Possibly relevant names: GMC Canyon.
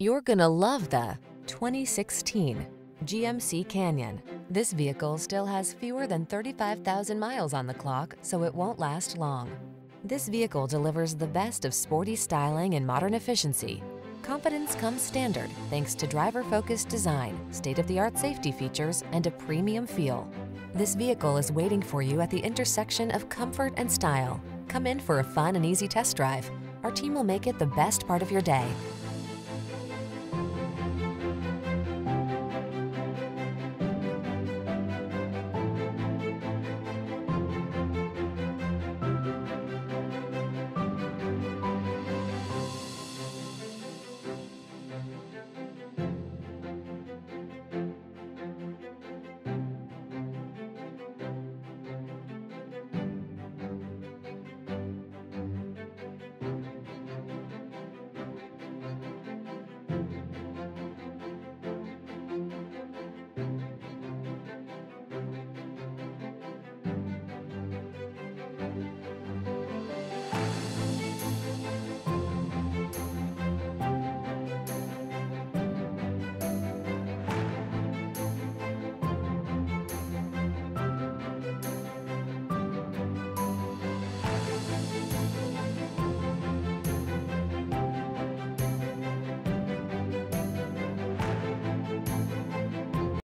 You're gonna love the 2016 GMC Canyon. This vehicle still has fewer than 35,000 miles on the clock, so it won't last long. This vehicle delivers the best of sporty styling and modern efficiency. Confidence comes standard thanks to driver-focused design, state-of-the-art safety features, and a premium feel. This vehicle is waiting for you at the intersection of comfort and style. Come in for a fun and easy test drive. Our team will make it the best part of your day.